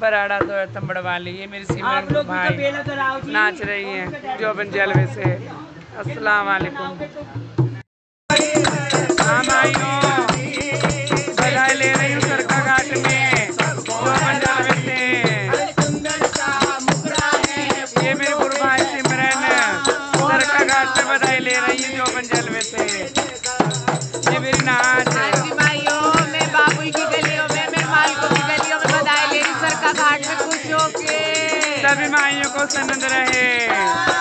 बराड़ा दो तंबड़ वाली ये मेरी सिमरन भाई नाच रही है जोबन जलवे से। अस्सलाम वालेकुम। ले रही हूँ सरका घाट में जोबन जलवे से। ये मेरे गुरु भाई सिमरन सरका घाट में बधाई ले रही है जोबन जलवे से। ये मेरी नाच सभी माइयों को सनंद रहे।